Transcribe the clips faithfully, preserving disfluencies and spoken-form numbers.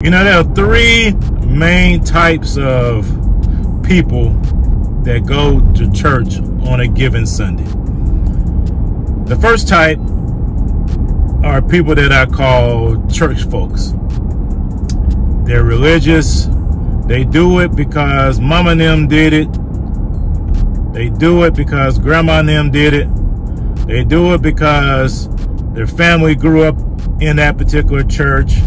You know, there are three main types of people that go to church on a given Sunday. The first type are people that I call church folks. They're religious. They do it because mama and them did it. They do it because grandma and them did it. They do it because their family grew up in that particular church,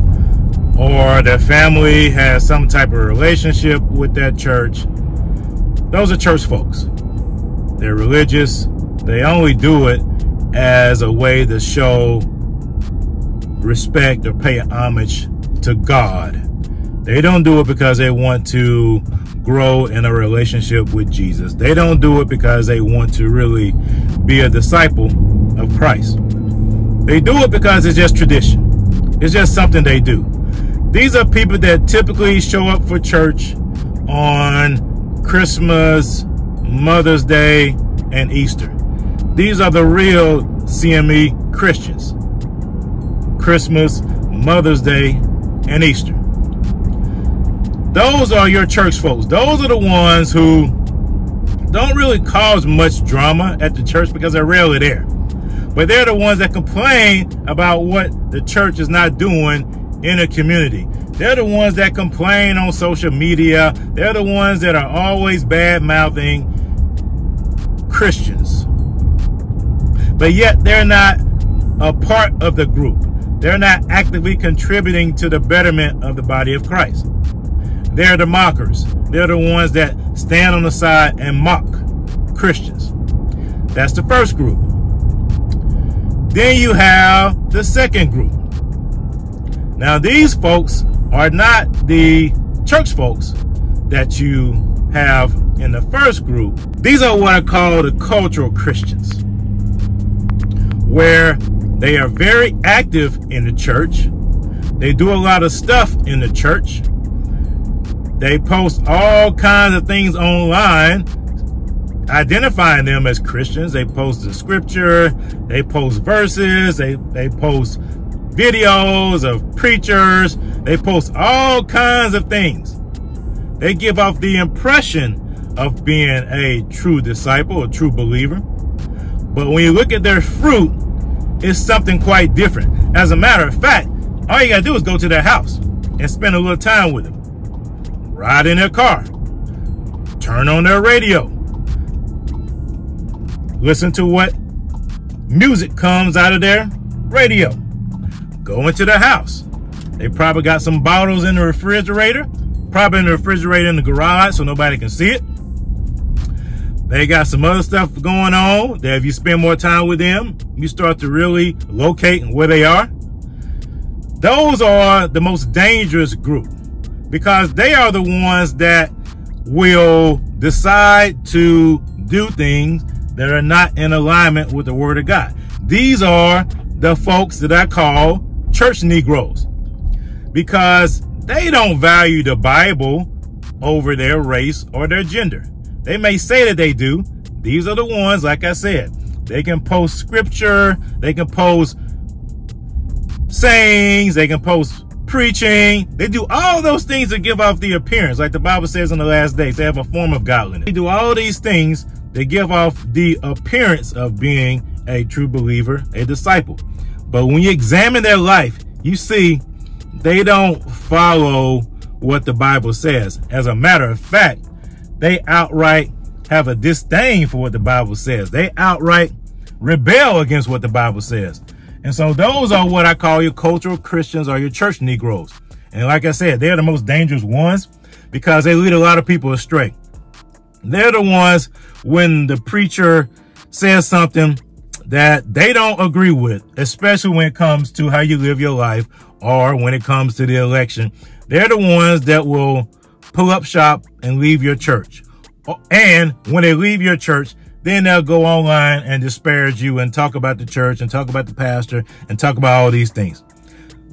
or their family has some type of relationship with that church. Those are church folks. They're religious. They only do it as a way to show respect or pay homage to God. They don't do it because they want to grow in a relationship with Jesus. They don't do it because they want to really be a disciple of Christ. They do it because it's just tradition. It's just something they do. These are people that typically show up for church on Christmas, Mother's Day, and Easter. These are the real C M E Christians. Christmas, Mother's Day, and Easter. Those are your church folks. Those are the ones who don't really cause much drama at the church because they're rarely there. But they're the ones that complain about what the church is not doing in a community. They're the ones that complain on social media. They're the ones that are always bad-mouthing Christians. But yet they're not a part of the group. They're not actively contributing to the betterment of the body of Christ. They're the mockers. They're the ones that stand on the side and mock Christians. That's the first group. Then you have the second group. Now, these folks are not the church folks that you have in the first group. These are what I call the cultural Christians, where they are very active in the church. They do a lot of stuff in the church. They post all kinds of things online, identifying them as Christians. They post the scripture, they post verses, they, they post videos of preachers. They post all kinds of things. They give off the impression of being a true disciple, a true believer. But when you look at their fruit, it's something quite different. As a matter of fact, all you gotta do is go to their house and spend a little time with them. Ride in their car. Turn on their radio. Listen to what music comes out of their radio. Go into the house. They probably got some bottles in the refrigerator, probably in the refrigerator in the garage so nobody can see it. They got some other stuff going on that if you spend more time with them, you start to really locate where they are. Those are the most dangerous group because they are the ones that will decide to do things that are not in alignment with the Word of God. These are the folks that I call church Negroes, because they don't value the Bible over their race or their gender. They may say that they do. These are the ones, like I said, they can post scripture, they can post sayings, they can post preaching. They do all those things to give off the appearance, like the Bible says in the last days, they have a form of godliness. They do all these things that give off the appearance of being a true believer, a disciple. But when you examine their life, you see they don't follow what the Bible says. As a matter of fact, they outright have a disdain for what the Bible says. They outright rebel against what the Bible says. And so those are what I call your cultural Christians or your church Negroes. And like I said, they're the most dangerous ones because they lead a lot of people astray. They're the ones when the preacher says something that they don't agree with, especially when it comes to how you live your life or when it comes to the election. They're the ones that will pull up shop and leave your church. And when they leave your church, then they'll go online and disparage you and talk about the church and talk about the pastor and talk about all these things.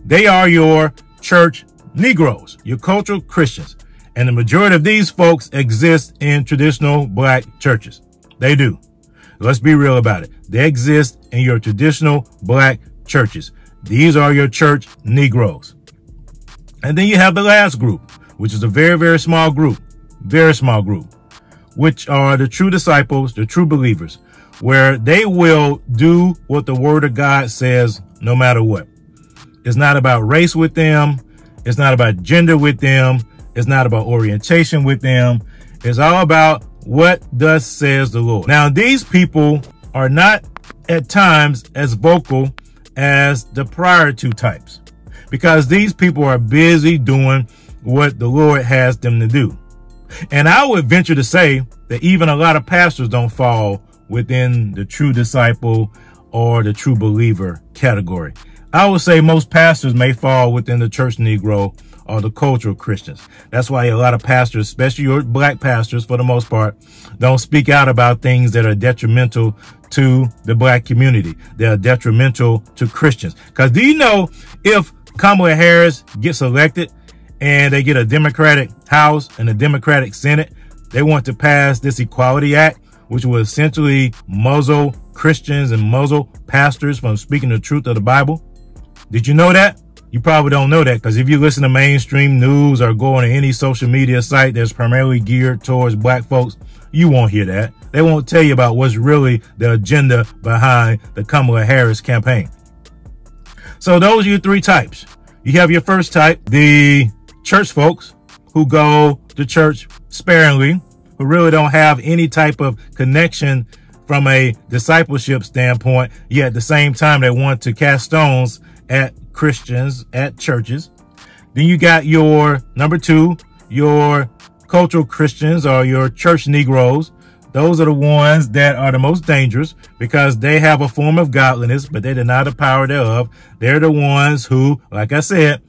They are your church Negroes, your cultural Christians. And the majority of these folks exist in traditional black churches. They do. Let's be real about it. They exist in your traditional black churches. These are your church Negroes. And then you have the last group, which is a very, very small group, very small group, which are the true disciples, the true believers, where they will do what the word of God says, no matter what. It's not about race with them. It's not about gender with them. It's not about orientation with them. It's all about what thus says the Lord. Now, these people are not at times as vocal as the prior two types, because these people are busy doing what the Lord has them to do. And I would venture to say that even a lot of pastors don't fall within the true disciple or the true believer category. I would say most pastors may fall within the church Negro or the cultural Christians. That's why a lot of pastors, especially your black pastors for the most part, don't speak out about things that are detrimental to the black community. They are detrimental to Christians. Because do you know, if Kamala Harris gets elected and they get a Democratic House and a Democratic Senate, they want to pass this Equality Act, which will essentially muzzle Christians and muzzle pastors from speaking the truth of the Bible. Did you know that? You probably don't know that, because if you listen to mainstream news or go on any social media site that's primarily geared towards black folks, you won't hear that. They won't tell you about what's really the agenda behind the Kamala Harris campaign. So those are your three types. You have your first type, the church folks who go to church sparingly, who really don't have any type of connection from a discipleship standpoint, yet at the same time they want to cast stones at Christians, at churches. Then you got your number two, your cultural Christians or your church Negroes. Those are the ones that are the most dangerous, because they have a form of godliness, but they deny the power thereof. They're the ones who, like I said,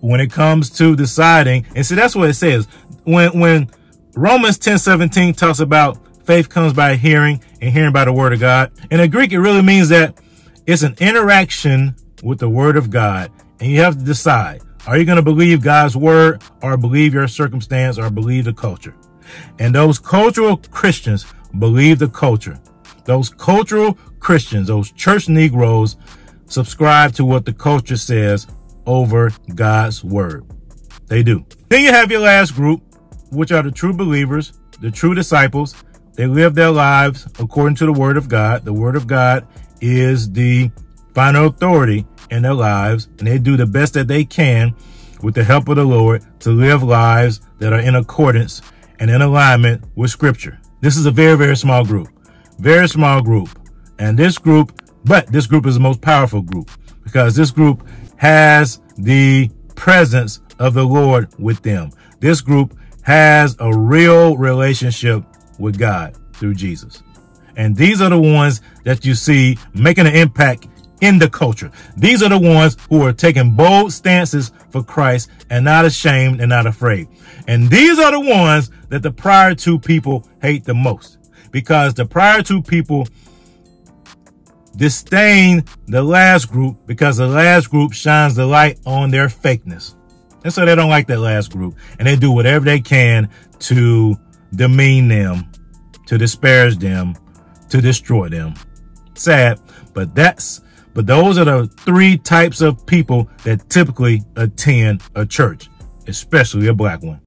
when it comes to deciding, and see, that's what it says. When, when Romans ten seventeen talks about faith comes by hearing and hearing by the word of God. In the Greek, it really means that it's an interaction with the word of God. And you have to decide, are you going to believe God's word or believe your circumstance or believe the culture? And those cultural Christians believe the culture. Those cultural Christians, those church Negroes, subscribe to what the culture says over God's word. They do. Then you have your last group, which are the true believers, the true disciples. They live their lives according to the word of God. The word of God is the final authority in their lives, and they do the best that they can with the help of the Lord to live lives that are in accordance and in alignment with scripture. This is a very, very small group, very small group. And this group, but this group is the most powerful group, because this group has the presence of the Lord with them. This group has a real relationship with God through Jesus. And these are the ones that you see making an impact in the culture. These are the ones who are taking bold stances for Christ and not ashamed and not afraid. And these are the ones that the prior two people hate the most, because the prior two people disdain the last group, because the last group shines the light on their fakeness. And so they don't like that last group, and they do whatever they can to demean them, to disparage them, to destroy them. Sad, but that's, but those are the three types of people that typically attend a church, especially a black one.